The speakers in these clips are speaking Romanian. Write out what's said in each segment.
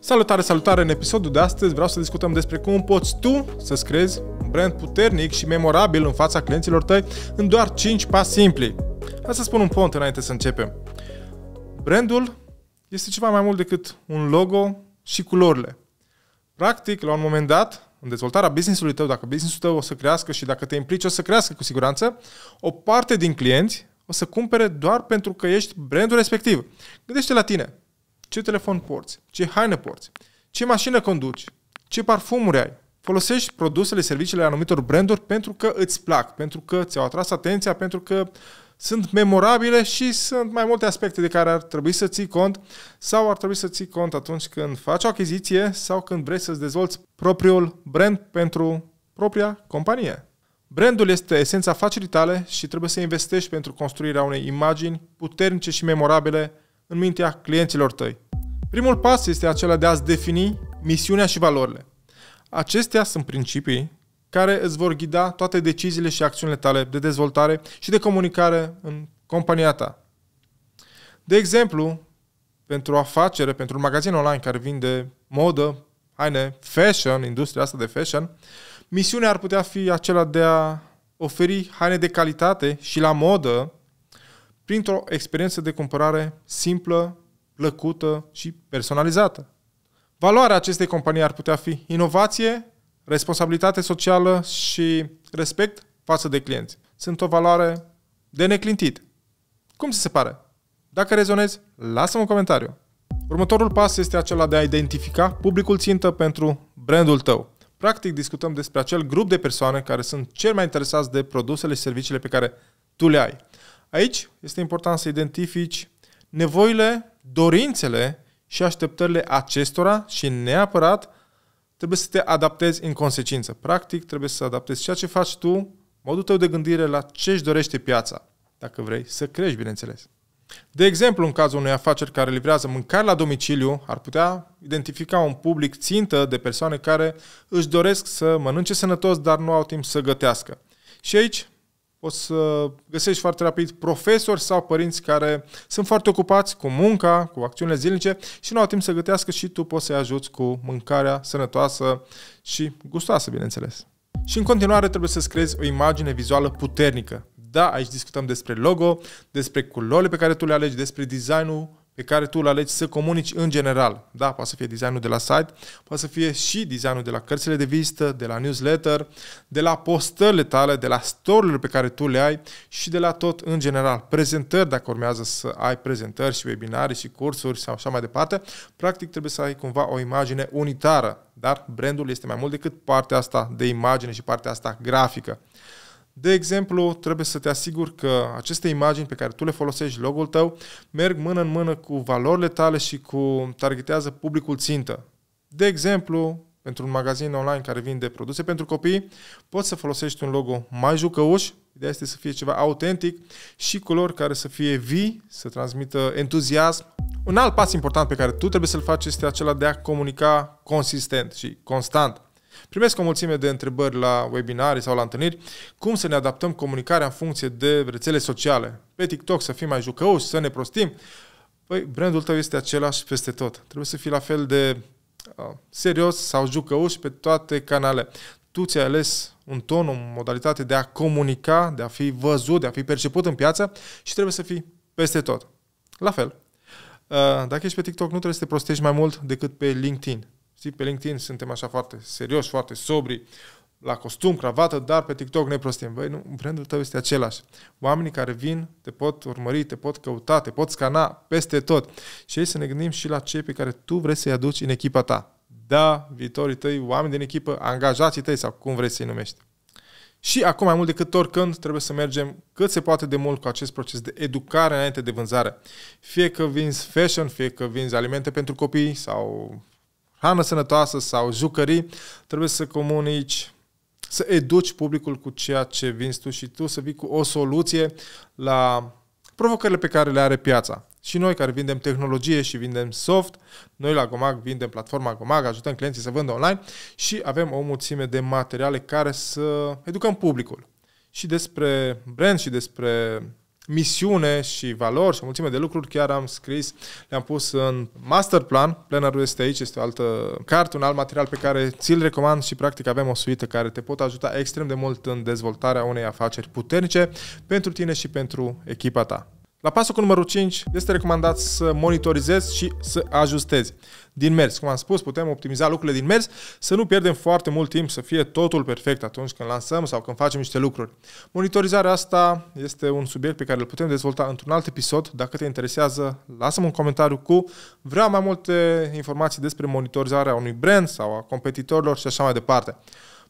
Salutare, salutare! În episodul de astăzi vreau să discutăm despre cum poți tu să-ți creezi un brand puternic și memorabil în fața clienților tăi în doar 5 pași simpli. Hai să spun un punct înainte să începem. Brandul este ceva mai mult decât un logo și culorile. Practic, la un moment dat, în dezvoltarea business-ului tău, dacă business-ul tău o să crească și dacă te implici o să crească cu siguranță, o parte din clienți o să cumpere doar pentru că ești brandul respectiv. Gândește la tine. Ce telefon porți? Ce haine porți? Ce mașină conduci? Ce parfumuri ai? Folosești produsele, serviciile anumitor branduri pentru că îți plac, pentru că ți-au atras atenția, pentru că sunt memorabile și sunt mai multe aspecte de care ar trebui să ții cont sau ar trebui să ții cont atunci când faci o achiziție sau când vrei să-ți dezvolți propriul brand pentru propria companie. Brandul este esența afacerii tale și trebuie să investești pentru construirea unei imagini puternice și memorabile în mintea clienților tăi. Primul pas este acela de a-ți defini misiunea și valorile. Acestea sunt principii care îți vor ghida toate deciziile și acțiunile tale de dezvoltare și de comunicare în compania ta. De exemplu, pentru o afacere, pentru un magazin online care vinde modă, haine, fashion, industria asta de fashion, misiunea ar putea fi acela de a oferi haine de calitate și la modă printr-o experiență de cumpărare simplă, plăcută și personalizată. Valoarea acestei companii ar putea fi inovație, responsabilitate socială și respect față de clienți. Sunt o valoare de neclintit. Cum ți se pare? Dacă rezonezi, lasă-mi un comentariu. Următorul pas este acela de a identifica publicul țintă pentru brandul tău. Practic discutăm despre acel grup de persoane care sunt cel mai interesați de produsele și serviciile pe care tu le ai. Aici este important să identifici nevoile, dorințele și așteptările acestora și neapărat trebuie să te adaptezi în consecință. Practic trebuie să adaptezi ceea ce faci tu, modul tău de gândire la ce își dorește piața, dacă vrei să crești, bineînțeles. De exemplu, în cazul unei afaceri care livrează mâncare la domiciliu, ar putea identifica un public țintă de persoane care își doresc să mănânce sănătos, dar nu au timp să gătească. Și aici poți să găsești foarte rapid profesori sau părinți care sunt foarte ocupați cu munca, cu acțiunile zilnice și nu au timp să gătească și tu poți să-i ajuți cu mâncarea sănătoasă și gustoasă, bineînțeles. Și în continuare trebuie să-ți creezi o imagine vizuală puternică. Da, aici discutăm despre logo, despre culorile pe care tu le alegi, despre designul pe care tu le alegi să comunici în general. Da, poate să fie designul de la site, poate să fie și designul de la cărțile de vizită, de la newsletter, de la postările tale, de la story-urile pe care tu le ai și de la tot în general. Prezentări, dacă urmează să ai prezentări și webinarii și cursuri sau așa mai departe, practic trebuie să ai cumva o imagine unitară, dar brandul este mai mult decât partea asta de imagine și partea asta grafică. De exemplu, trebuie să te asiguri că aceste imagini pe care tu le folosești, logo-ul tău, merg mână în mână cu valorile tale și cu targetează publicul țintă. De exemplu, pentru un magazin online care vinde produse pentru copii, poți să folosești un logo mai jucăuș, ideea este să fie ceva autentic și culori care să fie vii, să transmită entuziasm. Un alt pas important pe care tu trebuie să-l faci este acela de a comunica consistent și constant. Primesc o mulțime de întrebări la webinarii sau la întâlniri, cum să ne adaptăm comunicarea în funcție de rețele sociale. Pe TikTok să fim mai jucăuși, să ne prostim. Păi, brandul tău este același peste tot. Trebuie să fii la fel de serios sau jucăuși pe toate canalele. Tu ți-ai ales un ton, o modalitate de a comunica, de a fi văzut, de a fi perceput în piață și trebuie să fii peste tot. La fel, dacă ești pe TikTok, nu trebuie să te prostești mai mult decât pe LinkedIn. Știi, pe LinkedIn suntem așa foarte serioși, foarte sobri, la costum, cravată, dar pe TikTok ne prostim. Băi, nu, brandul tău este același. Oamenii care vin te pot urmări, te pot căuta, te pot scana peste tot. Și ei să ne gândim și la cei pe care tu vrei să-i aduci în echipa ta. Da, viitorii tăi, oameni din echipă, angajații tăi sau cum vrei să-i numești. Și acum mai mult decât oricând trebuie să mergem cât se poate de mult cu acest proces de educare înainte de vânzare. Fie că vinzi fashion, fie că vinzi alimente pentru copii sau hană sănătoasă sau jucării, trebuie să comunici, să educi publicul cu ceea ce vinzi tu și tu să vii cu o soluție la provocările pe care le are piața. Și noi care vindem tehnologie și vindem soft, noi la Gomag vindem platforma Gomag, ajutăm clienții să vândă online și avem o mulțime de materiale care să educăm publicul. Și despre brand și despre misiune și valori și o mulțime de lucruri. Chiar am scris, le-am pus în master plan. Plannerul este aici, este o altă carte, un alt material pe care ți-l recomand și practic avem o suită care te pot ajuta extrem de mult în dezvoltarea unei afaceri puternice pentru tine și pentru echipa ta. La pasul cu numărul 5 este recomandat să monitorizezi și să ajustezi din mers. Cum am spus, putem optimiza lucrurile din mers, să nu pierdem foarte mult timp să fie totul perfect atunci când lansăm sau când facem niște lucruri. Monitorizarea asta este un subiect pe care îl putem dezvolta într-un alt episod. Dacă te interesează, lasă-mi un comentariu cu vreau mai multe informații despre monitorizarea unui brand sau a competitorilor și așa mai departe.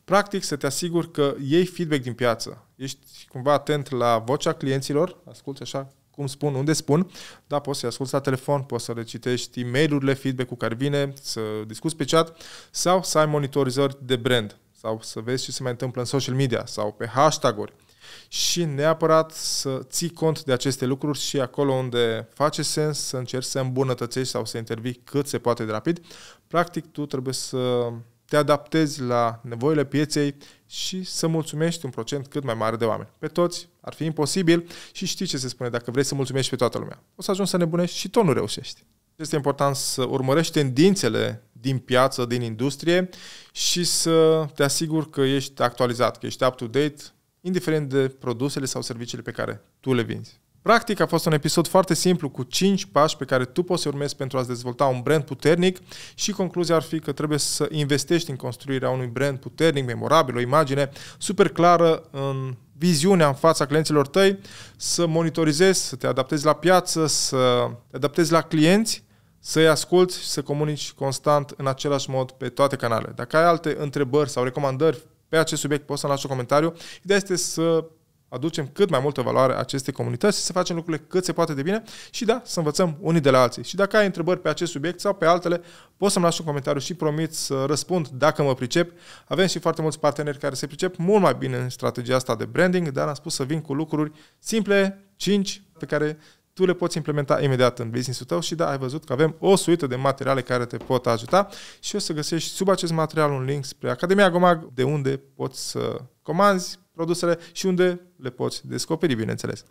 Practic să te asiguri că iei feedback din piață. Ești cumva atent la vocea clienților, asculți așa cum spun, unde spun, da, poți să-i asculți la telefon, poți să le citești e-mail-urile, feedback-ul care vine, să discuți pe chat sau să ai monitorizări de brand sau să vezi ce se mai întâmplă în social media sau pe hashtag-uri și neapărat să ții cont de aceste lucruri și acolo unde face sens să încerci să îmbunătățești sau să intervii cât se poate de rapid. Practic, tu trebuie să te adaptezi la nevoile pieței și să mulțumești un procent cât mai mare de oameni. Pe toți ar fi imposibil și știi ce se spune, dacă vrei să mulțumești pe toată lumea, o să ajungi să nebunești și tu nu reușești. Este important să urmărești tendințele din piață, din industrie și să te asiguri că ești actualizat, că ești up-to-date, indiferent de produsele sau serviciile pe care tu le vinzi. Practic a fost un episod foarte simplu cu 5 pași pe care tu poți să urmezi pentru a-ți dezvolta un brand puternic și concluzia ar fi că trebuie să investești în construirea unui brand puternic, memorabil, o imagine super clară, în viziunea în fața clienților tăi, să monitorizezi, să te adaptezi la piață, să te adaptezi la clienți, să-i asculți și să comunici constant în același mod pe toate canalele. Dacă ai alte întrebări sau recomandări pe acest subiect, poți să-mi lași un comentariu. Ideea este să aducem cât mai multă valoare acestei comunități și să facem lucrurile cât se poate de bine și da, să învățăm unii de la alții. Și dacă ai întrebări pe acest subiect sau pe altele, poți să-mi lași un comentariu și promit să răspund dacă mă pricep. Avem și foarte mulți parteneri care se pricep mult mai bine în strategia asta de branding, dar am spus să vin cu lucruri simple, 5, pe care tu le poți implementa imediat în business-ul tău și da, ai văzut că avem o suită de materiale care te pot ajuta și o să găsești sub acest material un link spre Academia Gomag, de unde poți să comanzi produsele și unde le poți descoperi, bineînțeles.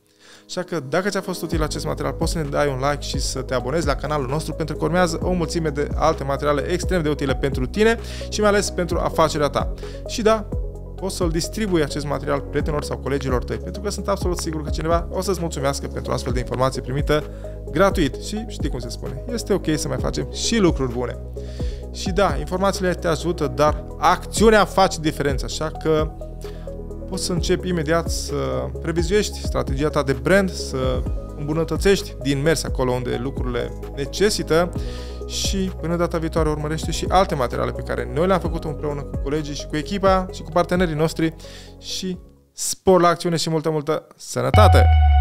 Așa că dacă ți-a fost util acest material, poți să ne dai un like și să te abonezi la canalul nostru pentru că urmează o mulțime de alte materiale extrem de utile pentru tine și mai ales pentru afacerea ta. Și da, poți să-l distribui acest material prietenilor sau colegilor tăi, pentru că sunt absolut sigur că cineva o să-ți mulțumească pentru astfel de informație primită gratuit. Și știi cum se spune, este ok să mai facem și lucruri bune. Și da, informațiile te ajută, dar acțiunea face diferența, așa că poți să începi imediat să revizuiești strategia ta de brand, să îmbunătățești din mers acolo unde lucrurile necesită și până data viitoare urmărește și alte materiale pe care noi le-am făcut împreună cu colegii și cu echipa și cu partenerii noștri și spor la acțiune și multă sănătate!